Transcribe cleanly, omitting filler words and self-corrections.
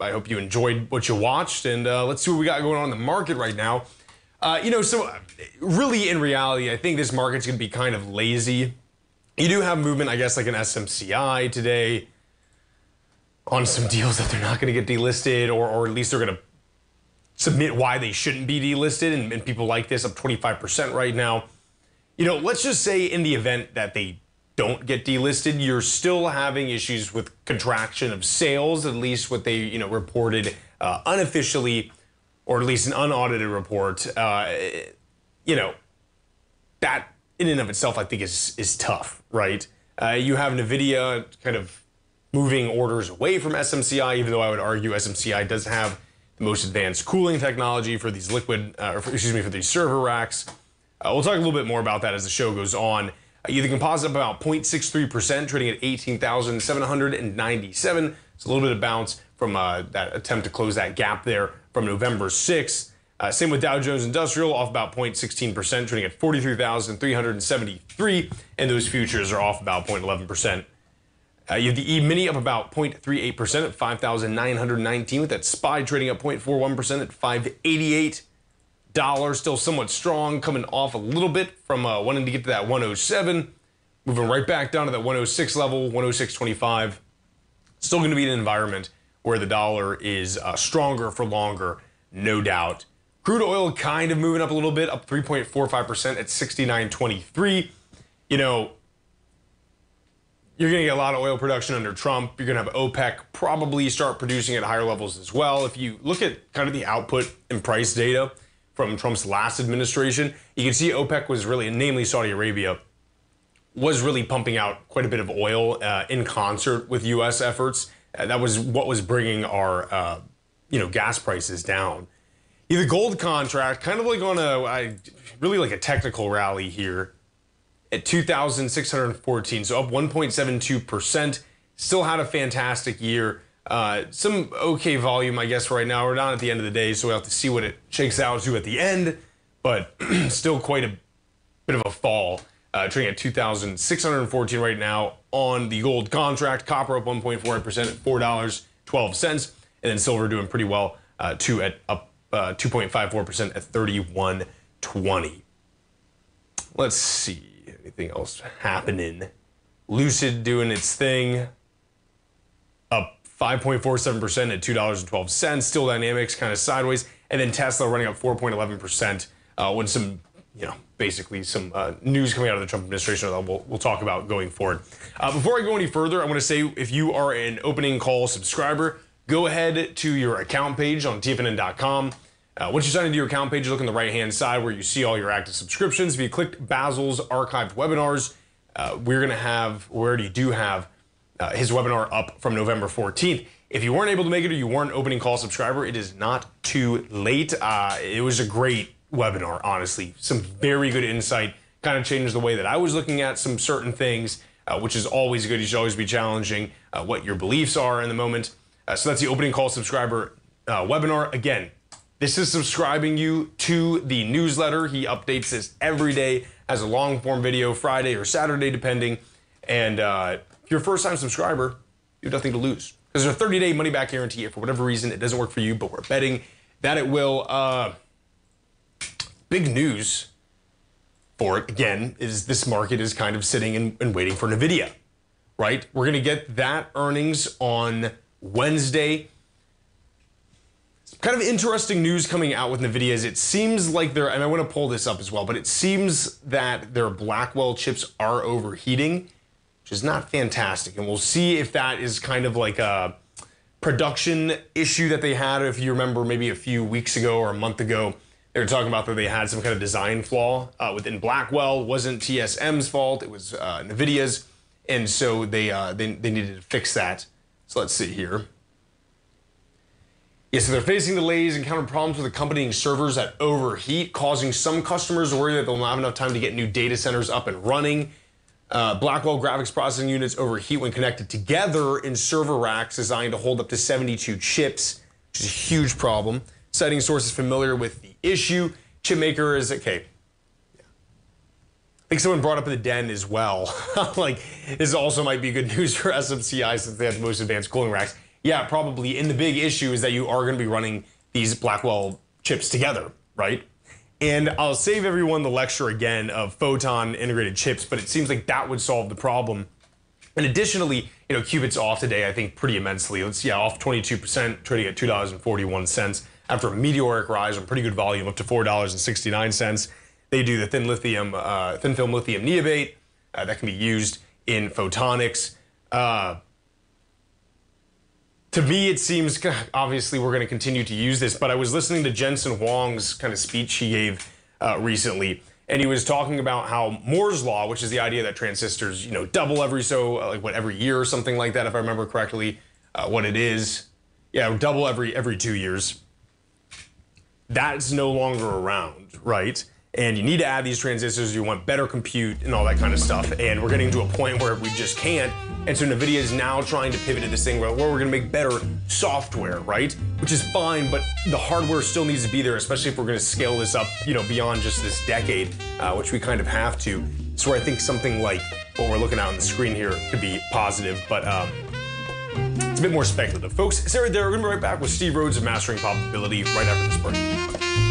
I hope you enjoyed what you watched, and let's see what we got going on in the market right now. You know, so really in reality, I think this market's going to be kind of lazy. You do have movement, I guess, like an SMCI today on some deals that they're not going to get delisted, or at least they're going to submit why they shouldn't be delisted, and people like this up 25% right now. You know, let's just say in the event that they don't get delisted, you're still having issues with contraction of sales, at least what they, you know, reported unofficially, or at least an unaudited report. You know, that in and of itself, I think is tough, right? You have NVIDIA kind of moving orders away from SMCI, even though I would argue SMCI does have the most advanced cooling technology for these liquid, for these server racks. We'll talk a little bit more about that as the show goes on. The composite about 0.63%, trading at 18,797. It's a little bit of bounce from that attempt to close that gap there from November 6th. Same with Dow Jones Industrial, off about 0.16%, trading at 43,373, and those futures are off about 0.11%. You have the E-mini up about 0.38% at 5,919, with that SPY trading up 0.41% at $588. Still somewhat strong, coming off a little bit from wanting to get to that 107, moving right back down to that 106 level, 106.25. Still going to be an environment where the dollar is stronger for longer, no doubt. Crude oil kind of moving up a little bit, up 3.45% at 69.23. You know, you're going to get a lot of oil production under Trump. You're going to have OPEC probably start producing at higher levels as well. If you look at kind of the output and price data from Trump's last administration, you can see OPEC was really, namely Saudi Arabia, was really pumping out quite a bit of oil in concert with U.S. efforts. That was what was bringing our, you know, gas prices down. The gold contract, kind of like on a, really like a technical rally here at 2,614, so up 1.72%. Still had a fantastic year. Some okay volume, I guess, right now. We're not at the end of the day, so we'll have to see what it shakes out to at the end, but still quite a bit of a fall. Trading at 2,614 right now on the gold contract. Copper up 1.48% at $4.12, and then silver doing pretty well too, at up 2.54% at 31.20. Let's see anything else happening. Lucid doing its thing, up 5.47% at $2.12. Steel Dynamics kind of sideways, and then Tesla running up 4.11% when some, you know, basically some news coming out of the Trump administration that we'll talk about going forward. Before I go any further, I want to say if you are an opening call subscriber, go ahead to your account page on TFNN.com. Once you sign into your account page, you look on the right-hand side where you see all your active subscriptions. If you click Basil's archived webinars, we're going to have, we already do have his webinar up from November 14th. If you weren't able to make it or you weren't an opening call subscriber, it is not too late. It was a great webinar, honestly. Some very good insight, kind of changed the way that I was looking at some certain things, which is always good. You should always be challenging what your beliefs are in the moment. So that's the opening call subscriber webinar. Again, this is subscribing you to the newsletter. He updates this every day, has a long form video Friday or Saturday, depending. And if you're a first time subscriber, you have nothing to lose, because there's a 30-day money back guarantee if for whatever reason it doesn't work for you, but we're betting that it will. Big news for it, again, is this market is kind of sitting and waiting for NVIDIA, right? We're going to get that earnings on Wednesday. Some kind of interesting news coming out with NVIDIA is it seems like they're, and I want to pull this up as well, but it seems that their Blackwell chips are overheating, which is not fantastic. And we'll see if that is kind of like a production issue that they had. If you remember, maybe a few weeks ago or a month ago, they were talking about that they had some kind of design flaw within Blackwell. It wasn't TSMC's fault, it was NVIDIA's, and so they needed to fix that. So let's see here. Yeah, so they're facing delays and encountered problems with accompanying servers that overheat, causing some customers to worry that they'll not have enough time to get new data centers up and running. Blackwell graphics processing units overheat when connected together in server racks designed to hold up to 72 chips, which is a huge problem. Citing sources familiar with the issue, chipmaker is okay. Yeah. I think someone brought up in the den as well. Like, this also might be good news for SMCI since they have the most advanced cooling racks. Yeah, probably. And the big issue is that you are going to be running these Blackwell chips together, right? And I'll save everyone the lecture again of photon-integrated chips, but it seems like that would solve the problem. And additionally, you know, qubits off today, I think, pretty immensely. Let's see, yeah, off 22%, trading at $2.41 after a meteoric rise on pretty good volume, up to $4.69. They do the thin film lithium niobate that can be used in photonics. To me, it seems, obviously, we're going to continue to use this, but I was listening to Jensen Huang's kind of speech he gave recently, and he was talking about how Moore's Law, which is the idea that transistors, you know, double every every year or something like that, if I remember correctly, what it is. Yeah, double every 2 years. That's no longer around, right? And you need to add these transistors, you want better compute and all that kind of stuff. And we're getting to a point where we just can't. And so NVIDIA is now trying to pivot to this thing where we're gonna make better software, right? Which is fine, but the hardware still needs to be there, especially if we're gonna scale this up, you know, beyond just this decade, which we kind of have to. So I think something like what we're looking at on the screen here could be positive, but it's a bit more speculative. Folks, Sarah there, we're gonna be right back with Steve Rhodes of Mastering Popability right after this break.